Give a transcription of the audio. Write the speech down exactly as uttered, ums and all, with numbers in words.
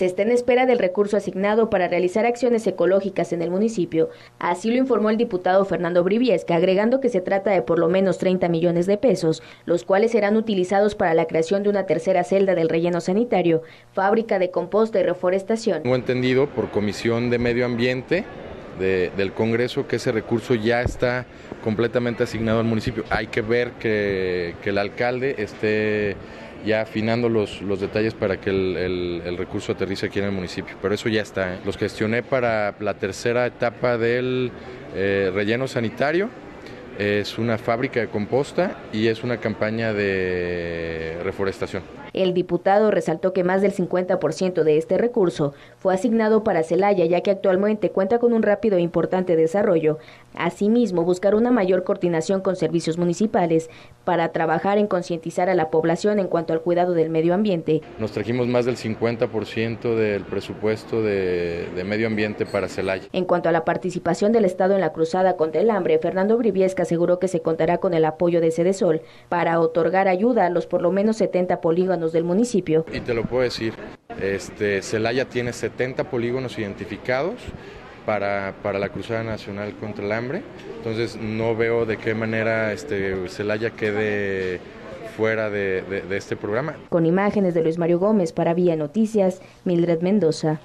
Se está en espera del recurso asignado para realizar acciones ecológicas en el municipio. Así lo informó el diputado Fernando Bribiesca, agregando que se trata de por lo menos treinta millones de pesos, los cuales serán utilizados para la creación de una tercera celda del relleno sanitario, fábrica de composta y reforestación. Tengo entendido por Comisión de Medio Ambiente de, del Congreso que ese recurso ya está completamente asignado al municipio. Hay que ver que, que el alcalde esté ya afinando los, los detalles para que el, el, el recurso aterrice aquí en el municipio, pero eso ya está, ¿eh? Los gestioné para la tercera etapa del eh, relleno sanitario, es una fábrica de composta y es una campaña de reforestación. El diputado resaltó que más del cincuenta por ciento de este recurso fue asignado para Celaya, ya que actualmente cuenta con un rápido e importante desarrollo. Asimismo, buscar una mayor coordinación con servicios municipales para trabajar en concientizar a la población en cuanto al cuidado del medio ambiente. Nos trajimos más del cincuenta por ciento del presupuesto de, de medio ambiente para Celaya. En cuanto a la participación del Estado en la cruzada contra el hambre, Fernando Bribiesca aseguró que se contará con el apoyo de Sedesol para otorgar ayuda a los por lo menos setenta polígonos del municipio. Y te lo puedo decir, este, Celaya tiene setenta polígonos identificados para, para la Cruzada Nacional contra el Hambre, entonces no veo de qué manera este, Celaya quede fuera de, de, de este programa. Con imágenes de Luis Mario Gómez para Vía Noticias, Mildred Mendoza.